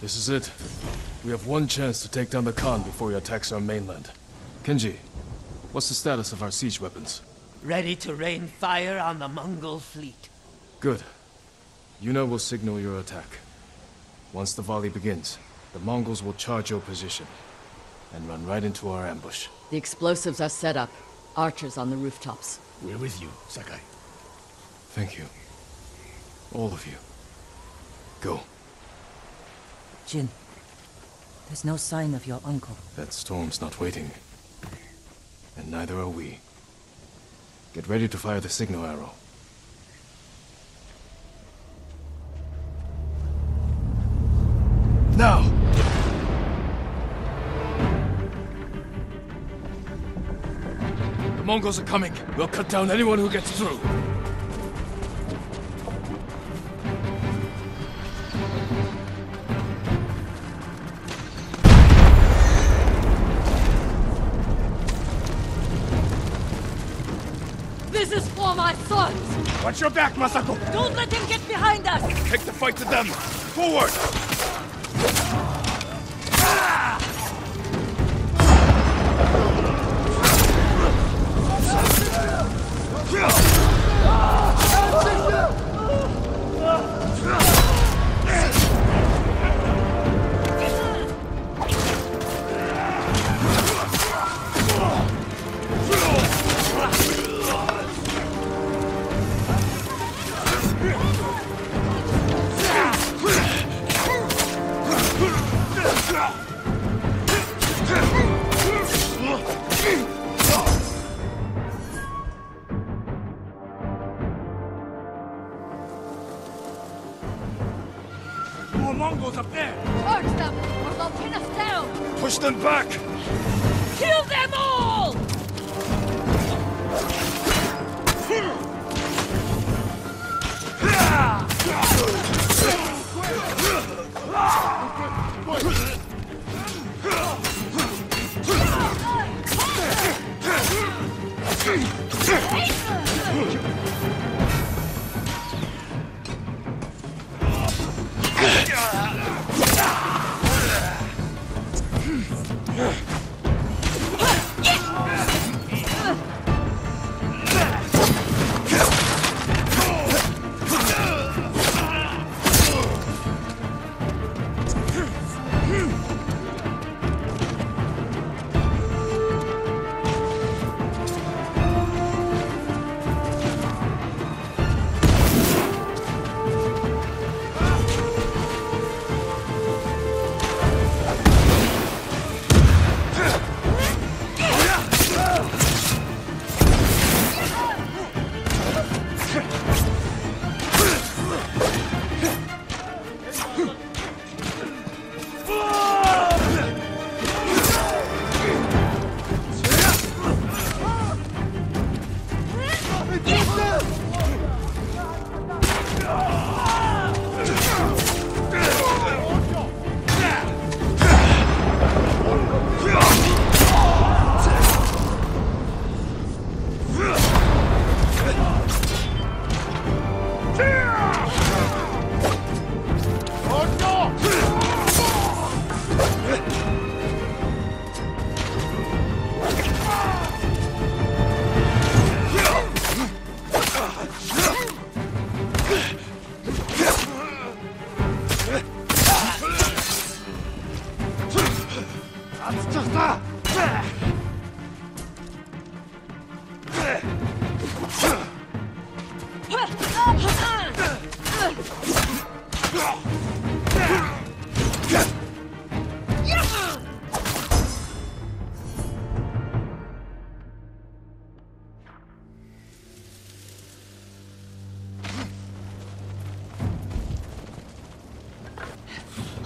This is it. We have one chance to take down the Khan before he attacks our mainland. Kenji, what's the status of our siege weapons? Ready to rain fire on the Mongol fleet. Good. Yuna will signal your attack. Once the volley begins, the Mongols will charge your position and run right into our ambush. The explosives are set up. Archers on the rooftops. We're with you, Sakai. Thank you. All of you. Go. Jin, there's no sign of your uncle. That storm's not waiting. And neither are we. Get ready to fire the signal arrow. Now! The Mongols are coming. We'll cut down anyone who gets through. Watch your back, Masako! Don't let him get behind us! Take the fight to them! Forward!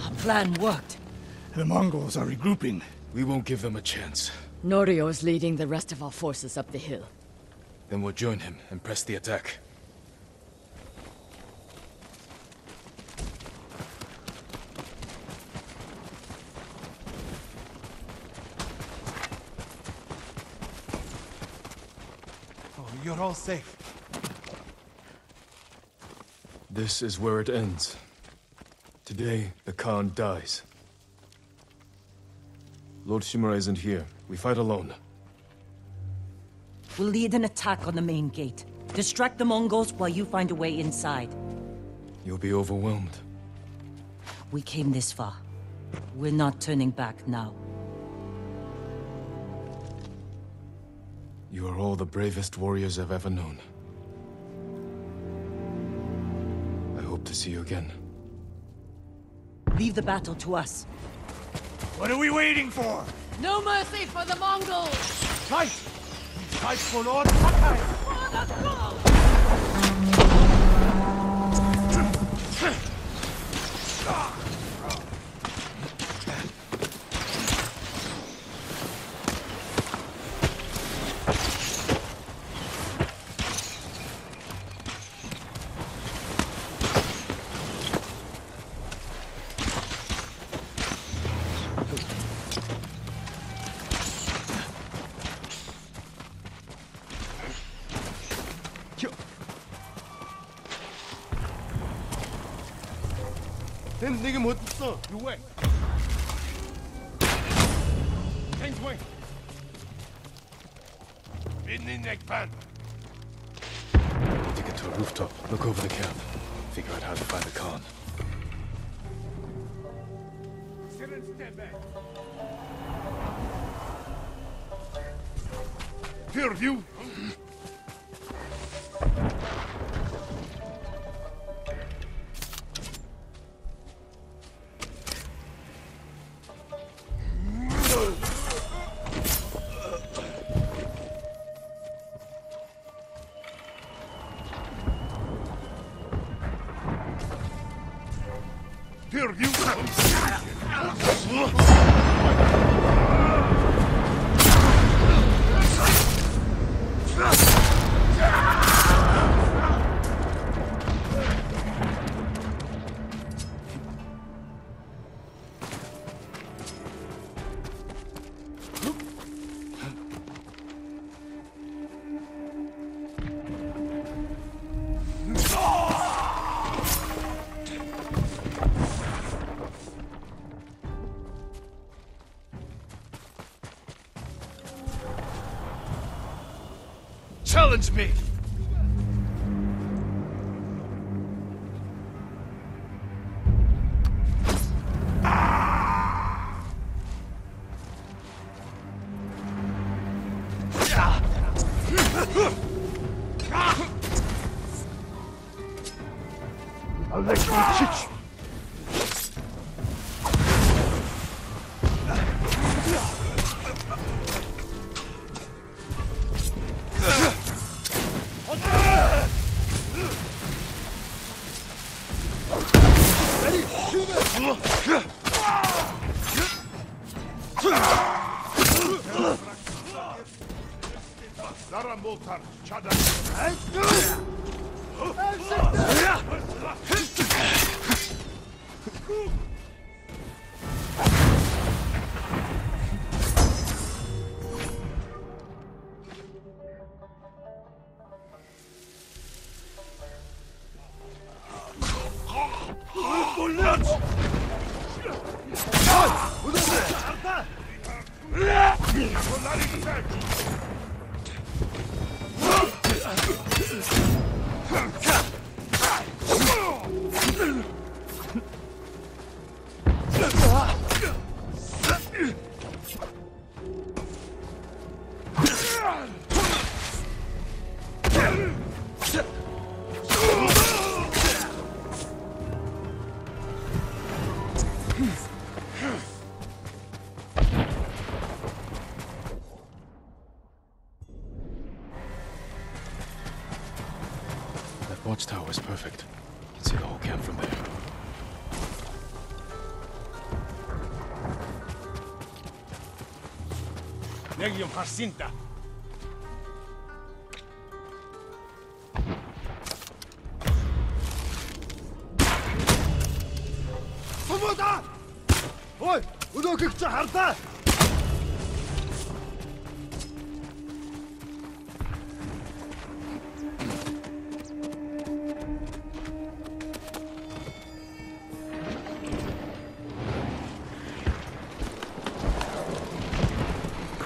The plan worked. The Mongols are regrouping. We won't give them a chance. Norio is leading the rest of our forces up the hill. Then we'll join him and press the attack. Oh, you're all safe. This is where it ends. Today, the Khan dies. Lord Shimura isn't here. We fight alone. We'll lead an attack on the main gate. Distract the Mongols while you find a way inside. You'll be overwhelmed. We came this far. We're not turning back now. You are all the bravest warriors I've ever known. I hope to see you again. Leave the battle to us. What are we waiting for? No mercy for the Mongols! Fight! Fight for Lord Taka! For the 내게 못 있어. 유해. Change way. Midnight neck pan. To get to a rooftop, look over the camp. Figure out how to find the Khan. Sit and stand back. Clear view. Challenge me! Watchtower is perfect. You can see the whole camp from there. Legion Jacinta. Somoda! Oi, udokikcha harta!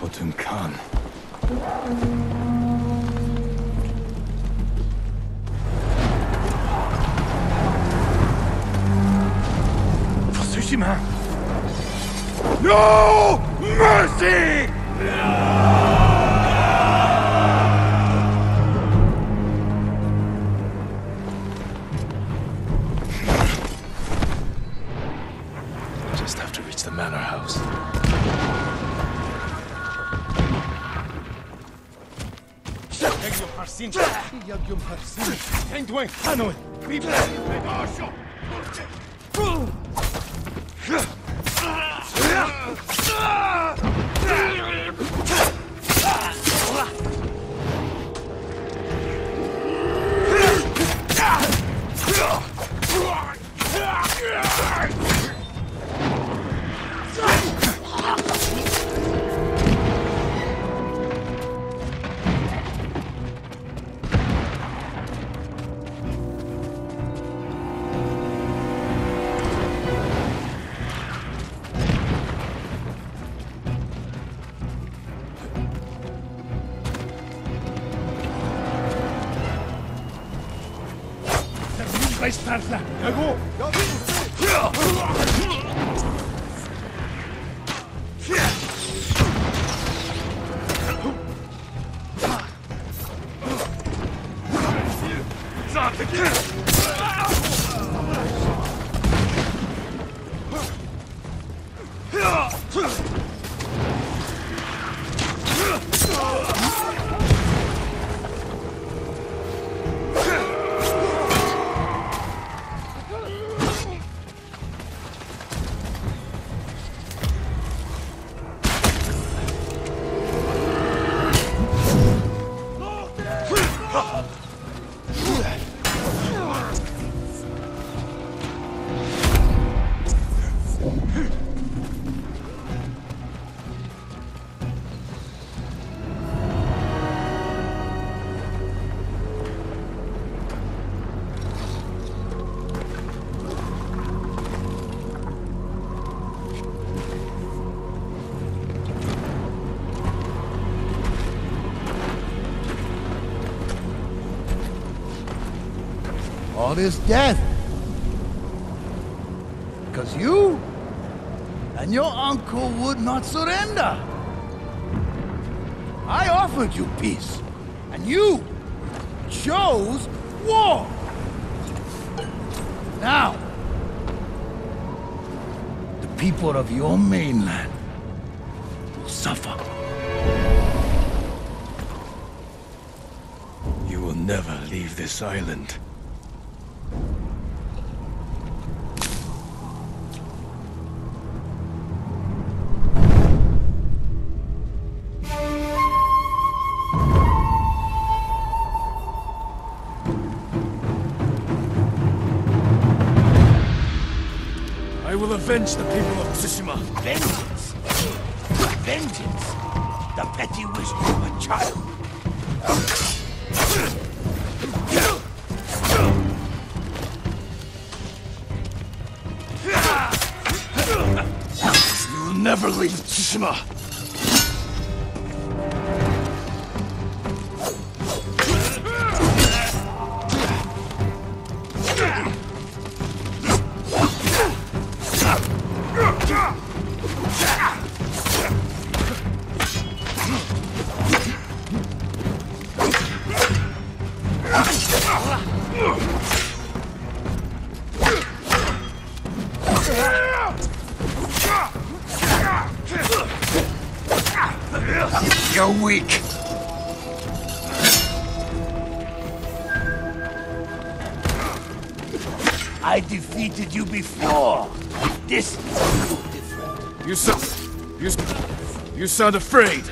Khotun Khan. For Tsushima? No mercy! All this death, because you and your uncle would not surrender. I offered you peace, and you chose war. Now, the people of your mainland will suffer. You will never leave this island. Avenge the people of Tsushima! Vengeance! Vengeance! The petty wish of a child! You will never leave Tsushima! You sound afraid.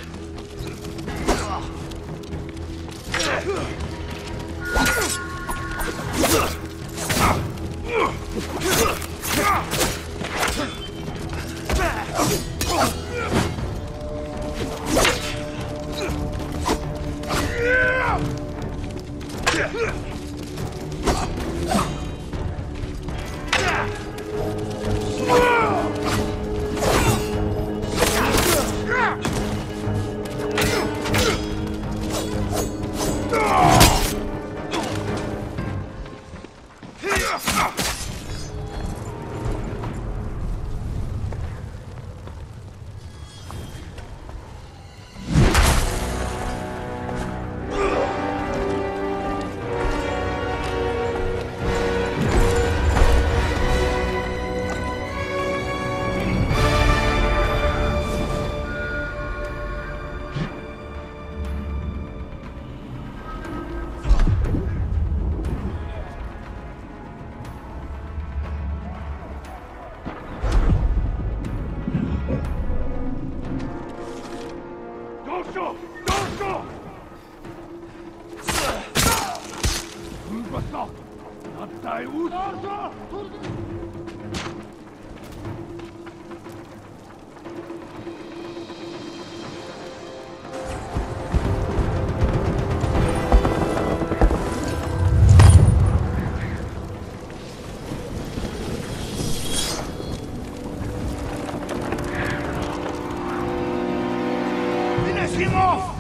Finish him off!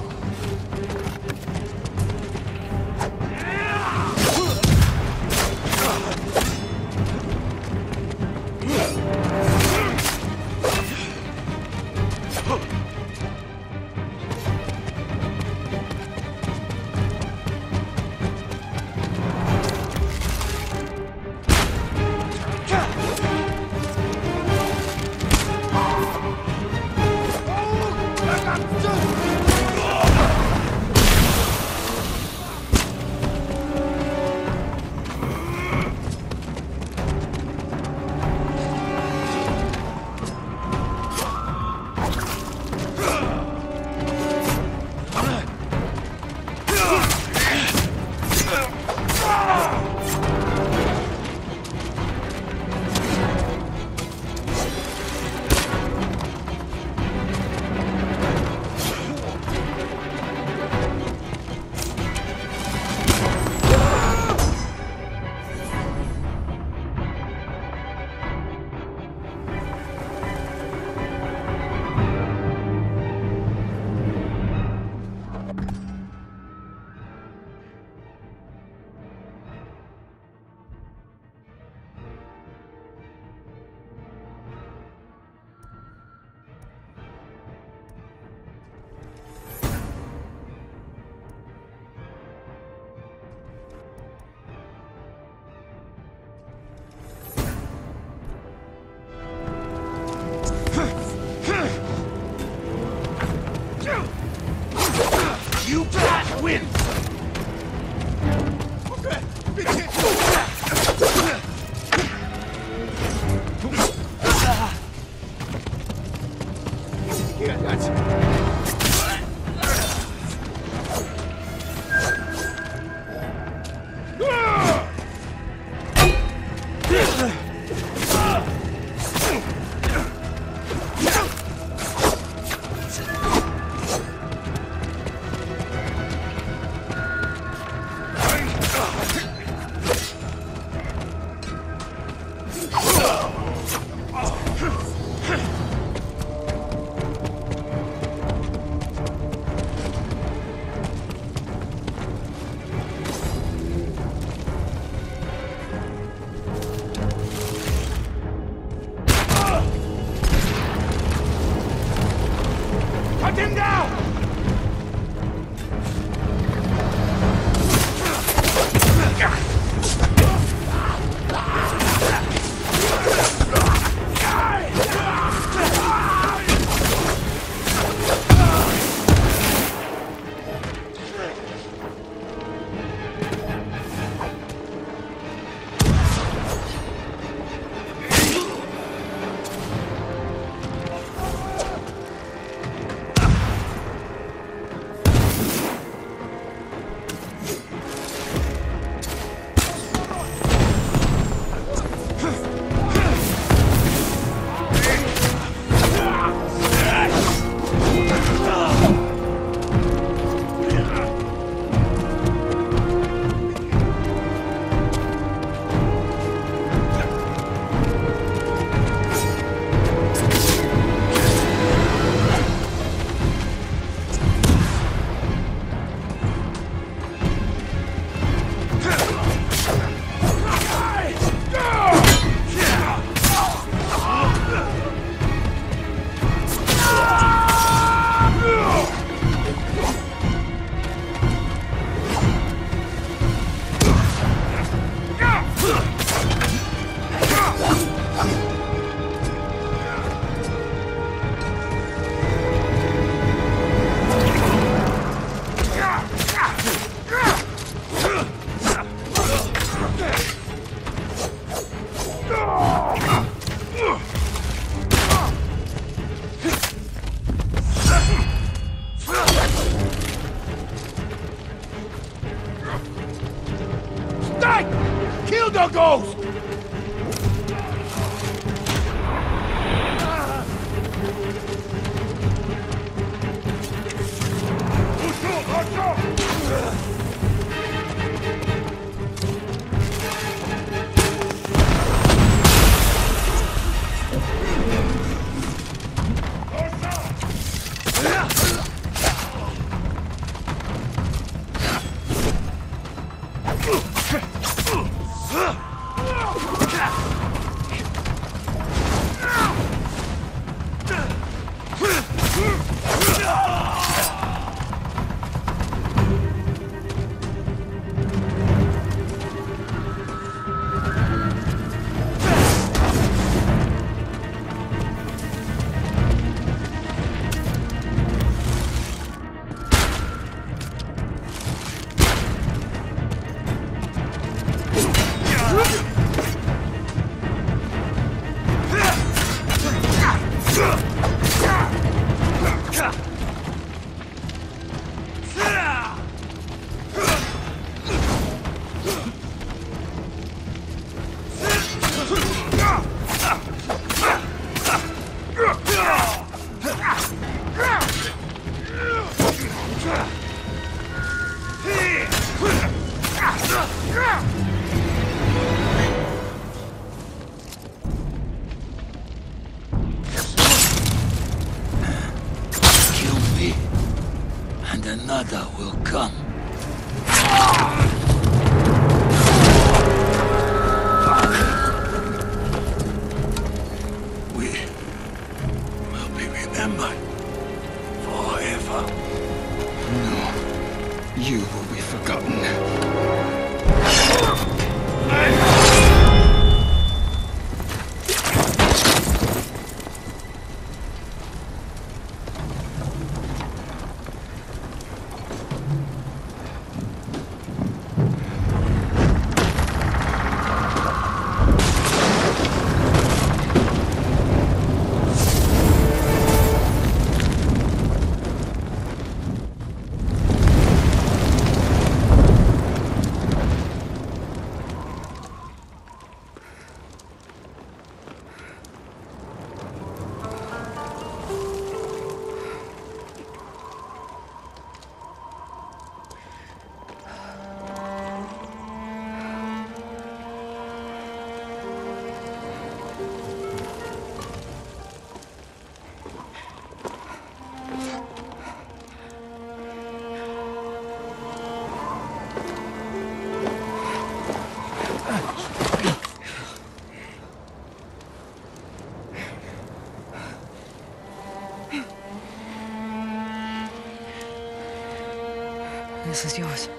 This is yours.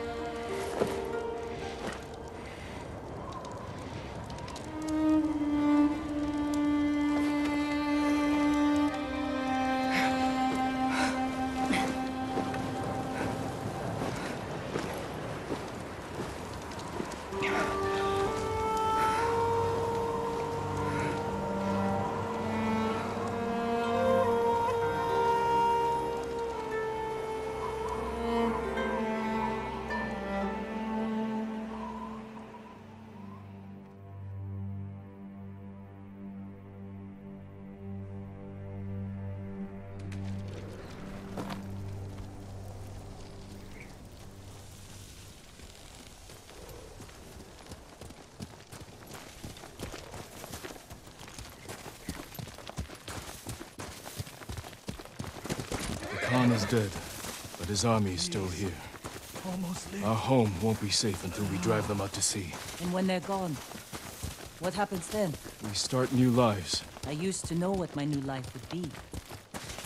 Khan is dead, but his army is still here. Our home won't be safe until we drive them out to sea. And when they're gone, what happens then? We start new lives. I used to know what my new life would be.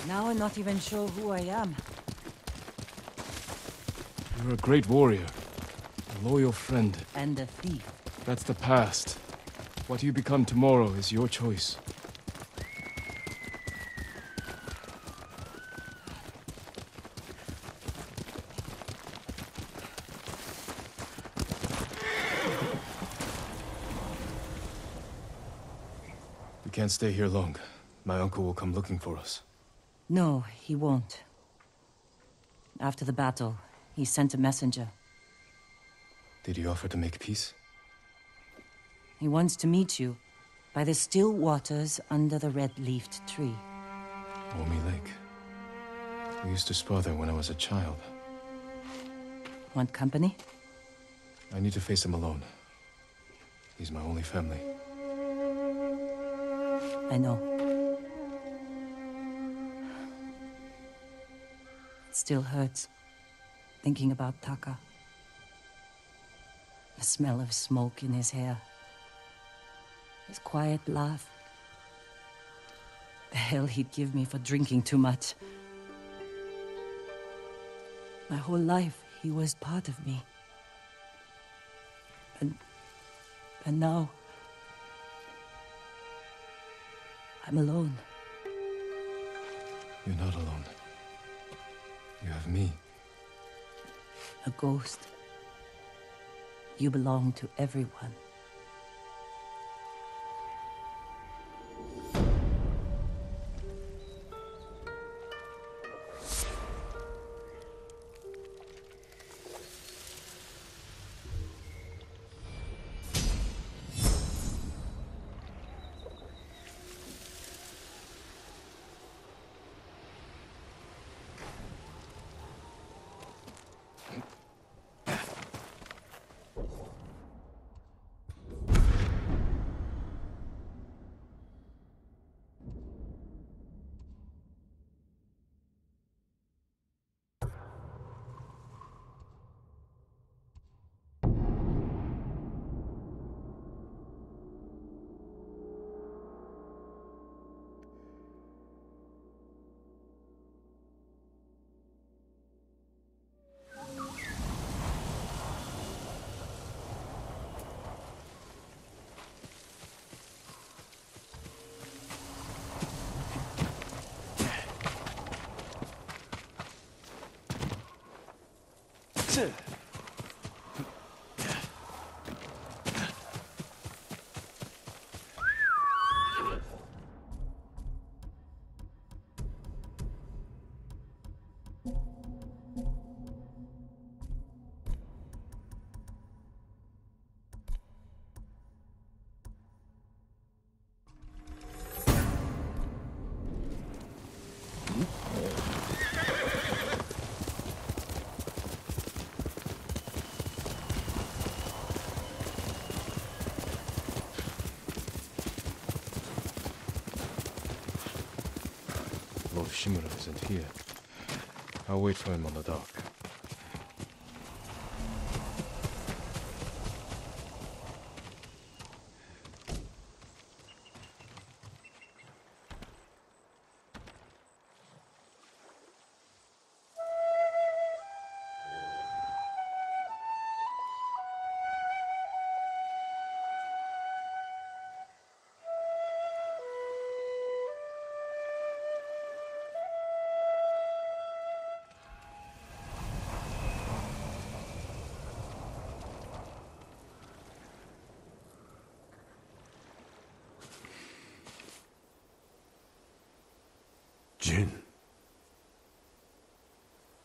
Now I'm not even sure who I am. You're a great warrior, a loyal friend. And a thief. That's the past. What you become tomorrow is your choice. Can't stay here long. My uncle will come looking for us. No, he won't. After the battle, he sent a messenger. Did he offer to make peace? He wants to meet you by the still waters under the red-leafed tree. Omi Lake. We used to spar there when I was a child. Want company? I need to face him alone. He's my only family. I know. It still hurts, thinking about Taka. The smell of smoke in his hair. His quiet laugh. The hell he'd give me for drinking too much. My whole life, he was part of me. And now, I'm alone. You're not alone. You have me. A ghost. You belong to everyone. Shimura isn't here. I'll wait for him on the dock.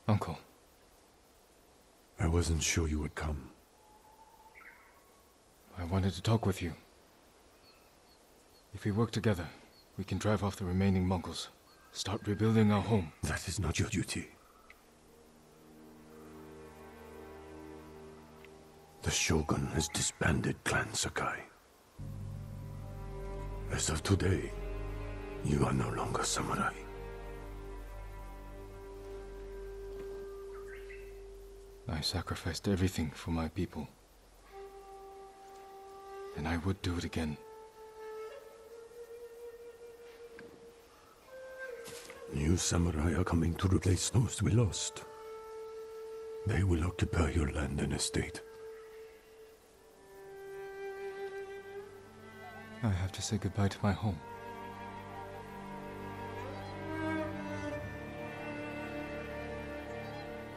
Uncle. I wasn't sure you would come. I wanted to talk with you. If we work together, we can drive off the remaining Mongols. Start rebuilding our home. That is not your duty. The Shogun has disbanded Clan Sakai. As of today, you are no longer samurai. I sacrificed everything for my people, and I would do it again. New samurai are coming to replace those we lost. They will occupy your land and estate. I have to say goodbye to my home.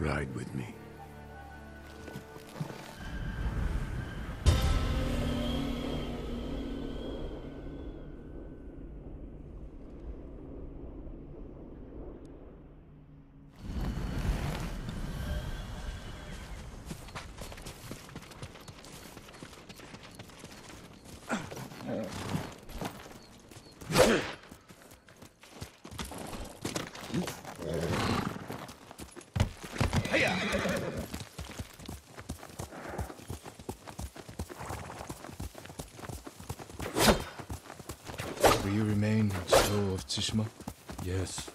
Ride with me. Tsushima? Yes.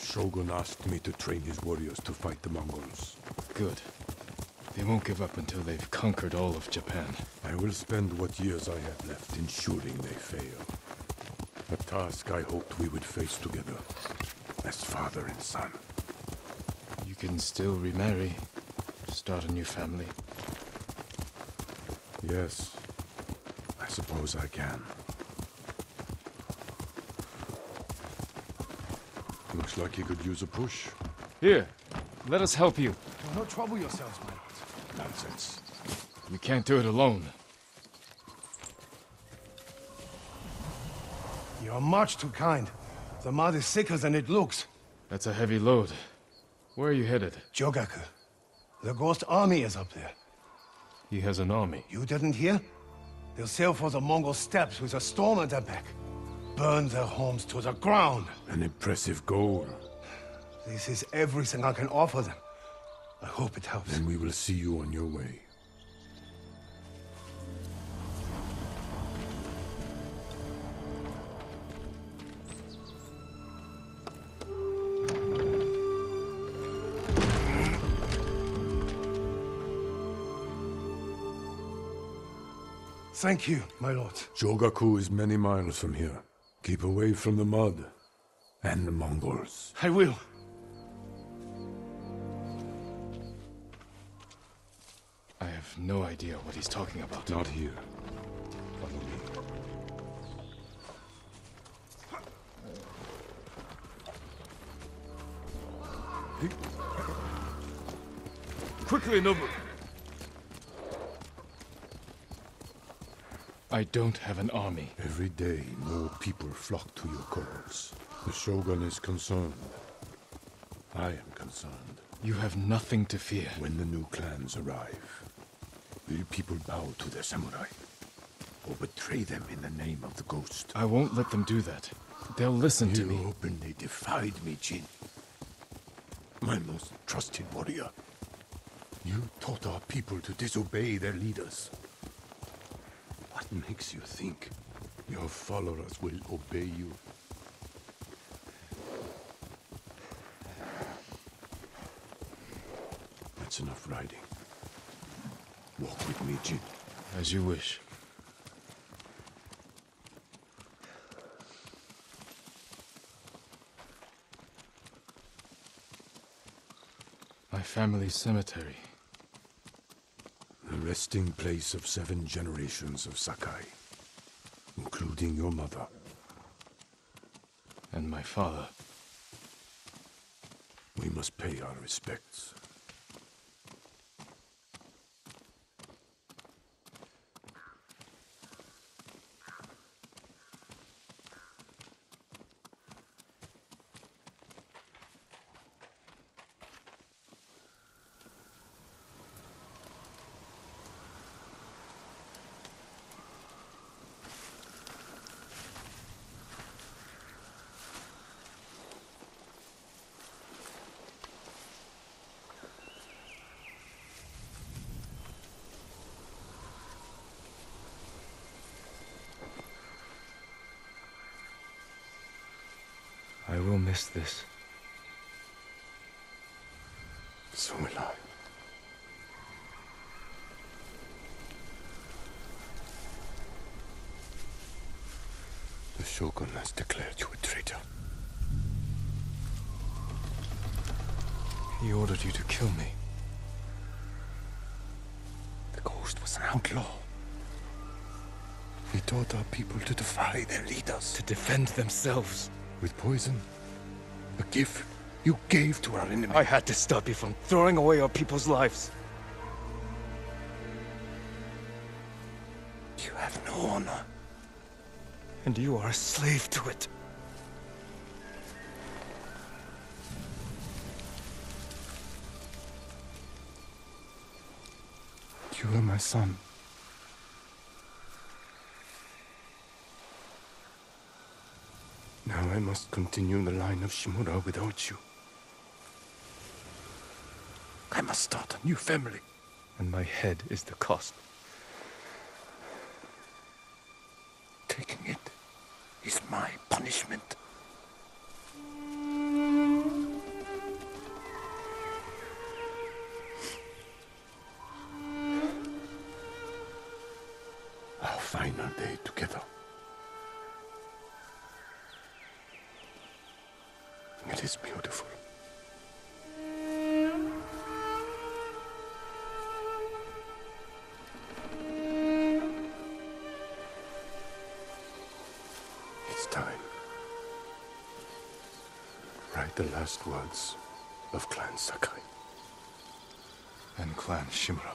Shogun asked me to train his warriors to fight the Mongols. Good. They won't give up until they've conquered all of Japan. I will spend what years I have left ensuring they fail. A task I hoped we would face together, as father and son. You can still remarry, start a new family. Yes, I suppose I can. Looks like he could use a push. Here, let us help you. Well, don't trouble yourselves, my lord. Nonsense. We can't do it alone. You're much too kind. The mud is thicker than it looks. That's a heavy load. Where are you headed? Jogaku. The ghost army is up there. He has an army. You didn't hear? They'll sail for the Mongol steppes with a storm at their back. Burn their homes to the ground. An impressive goal. This is everything I can offer them. I hope it helps. Then we will see you on your way. Thank you, my lord. Jogaku is many miles from here. Keep away from the mud and the Mongols. I will. I have no idea what he's talking about. Not here. Follow me. Quickly, Nobu. I don't have an army. Every day, more people flock to your cause. The Shogun is concerned. I am concerned. You have nothing to fear. When the new clans arrive, will people bow to their samurai? Or betray them in the name of the ghost? I won't let them do that. They'll listen to me. You openly defied me, Jin. My most trusted warrior. You taught our people to disobey their leaders. What makes you think your followers will obey you? That's enough riding. Walk with me, Jin. As you wish. My family's cemetery. Resting place of 7 generations of Sakai, including your mother. And my father. We must pay our respects. I will miss this. So will I. The Shogun has declared you a traitor. He ordered you to kill me. The ghost was an outlaw. He taught our people to defy their leaders. To defend themselves. With poison? A gift you gave to our enemy. I had to stop you from throwing away our people's lives. You have no honor. And you are a slave to it. You are my son. Now I must continue the line of Shimura without you. I must start a new family. And my head is the cost. Taking it is my punishment. Our final day together. It is beautiful. the last words of Clan Sakai. And Clan Shimura.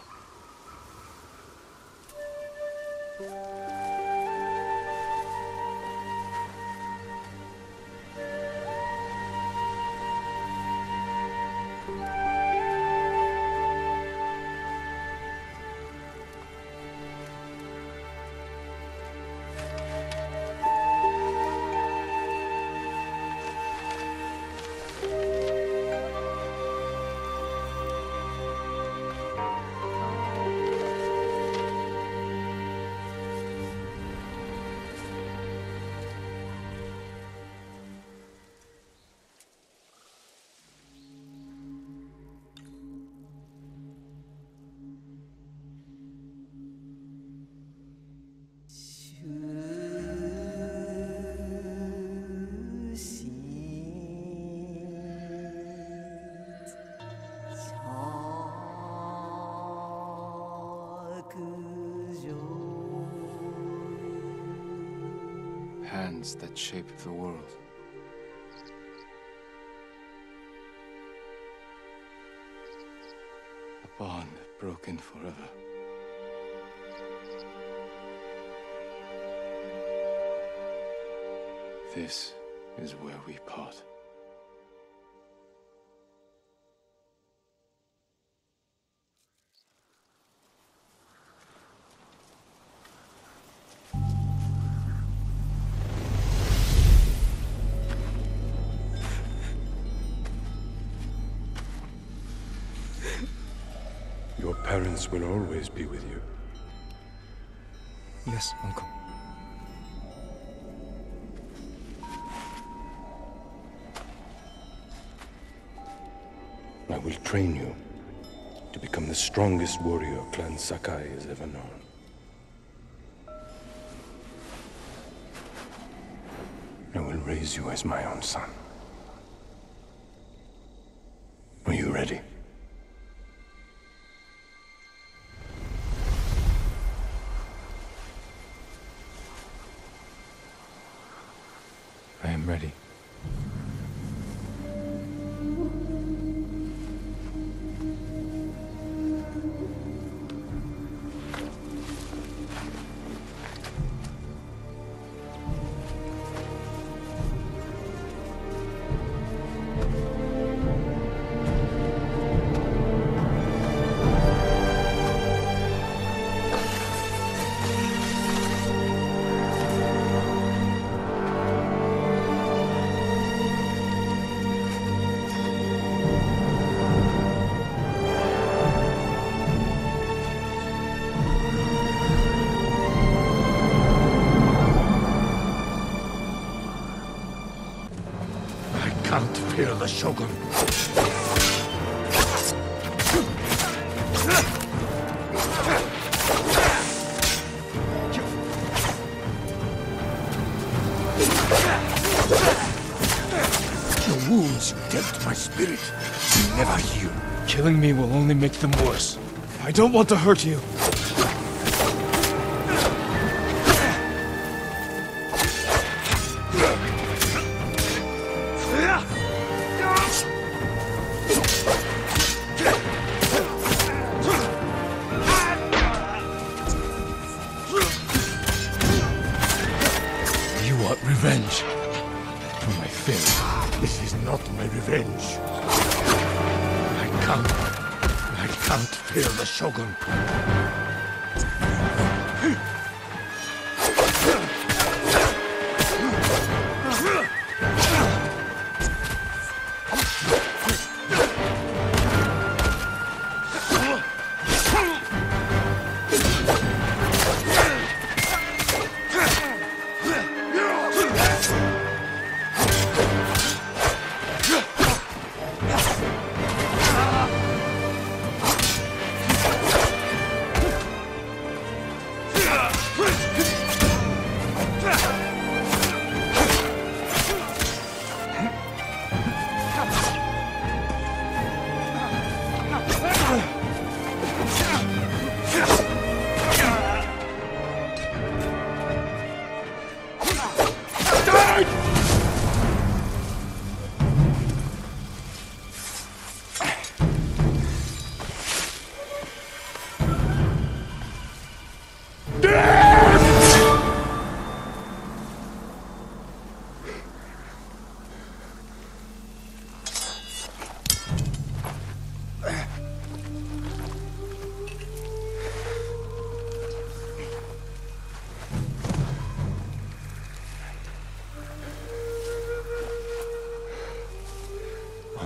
Hands that shaped the world. A bond broken forever. This is where we part. Parents will always be with you. Yes, Uncle. I will train you to become the strongest warrior Clan Sakai has ever known. I will raise you as my own son. Are you ready? Ready. The Shogun. Your wounds tempt my spirit. You never heal. Killing me will only make them worse. I don't want to hurt you.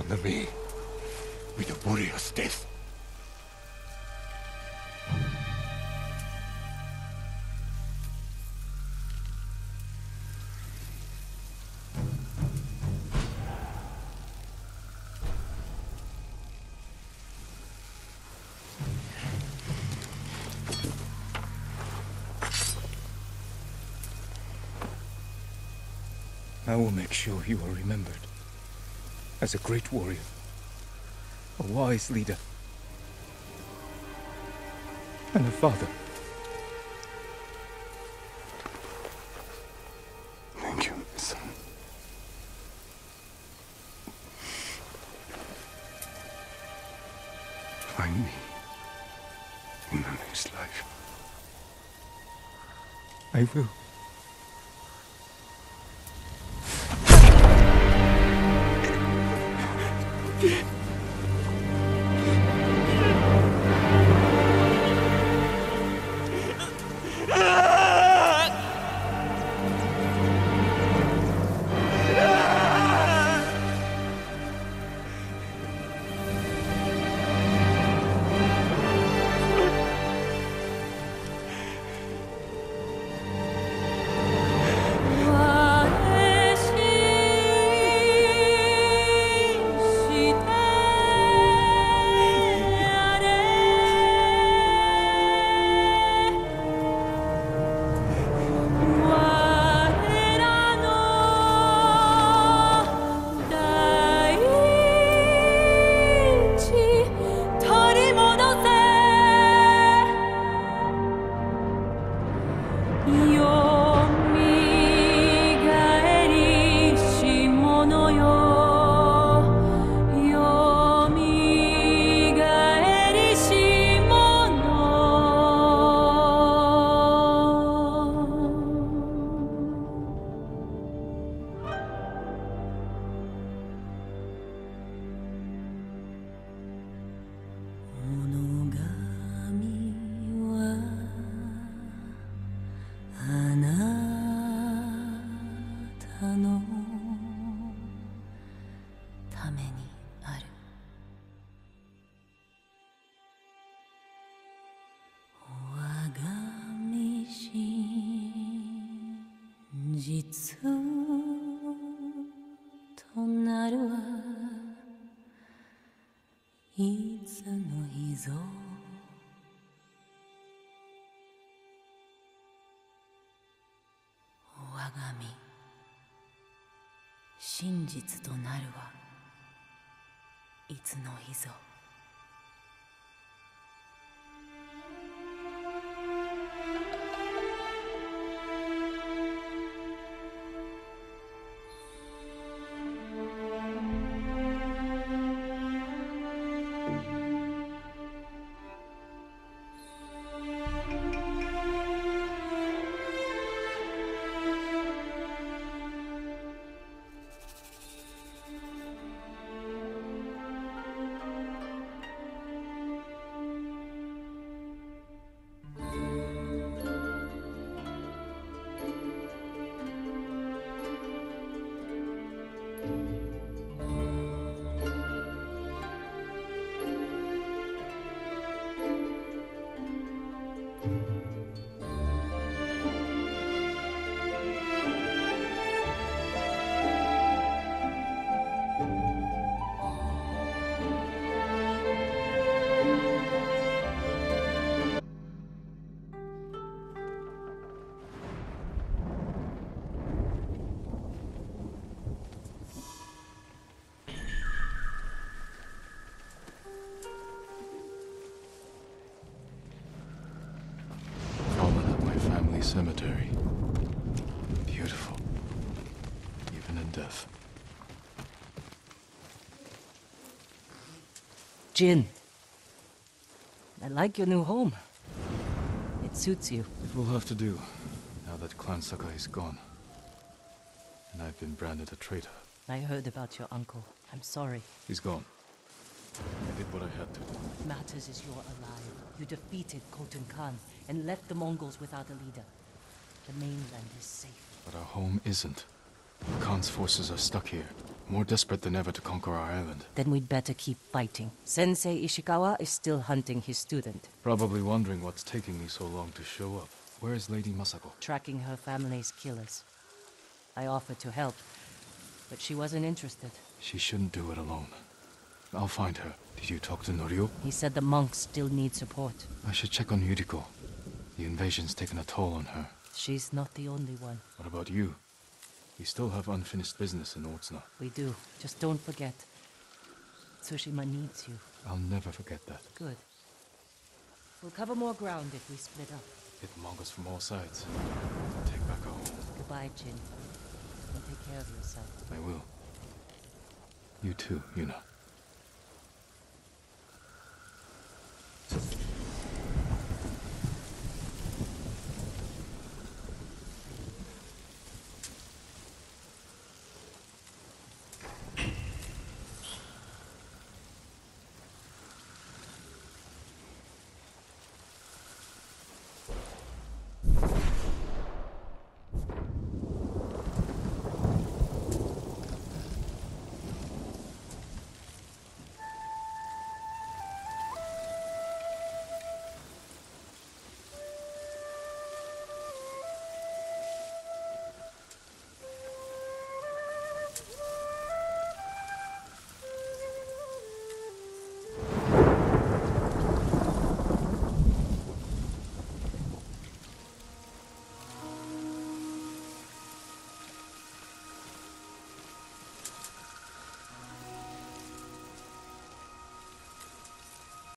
on the bay with the Boreas' death. I will make sure you are remembered as a great warrior, a wise leader, and a father. Thank you, son. Find me in the next life. I will. Cemetery. Beautiful. Even in death. Jin. I like your new home. It suits you. It will have to do, now that Clan Sakai is gone. And I've been branded a traitor. I heard about your uncle. I'm sorry. He's gone. I did what I had to. What matters is you're alive. You defeated Khotun Khan and left the Mongols without a leader. The mainland is safe. But our home isn't. Khan's forces are stuck here. More desperate than ever to conquer our island. Then we'd better keep fighting. Sensei Ishikawa is still hunting his student. Probably wondering what's taking me so long to show up. Where is Lady Masako? Tracking her family's killers. I offered to help, but she wasn't interested. She shouldn't do it alone. I'll find her. Did you talk to Norio? He said the monks still need support. I should check on Yuriko. The invasion's taken a toll on her. She's not the only one. What about you? We still have unfinished business in Otsu. We do. Just don't forget. Tsushima needs you. I'll never forget that. Good. We'll cover more ground if we split up. Hit the Mongols from all sides. Take back our home. Goodbye, Jin. And take care of yourself. I will. You too, Yuna.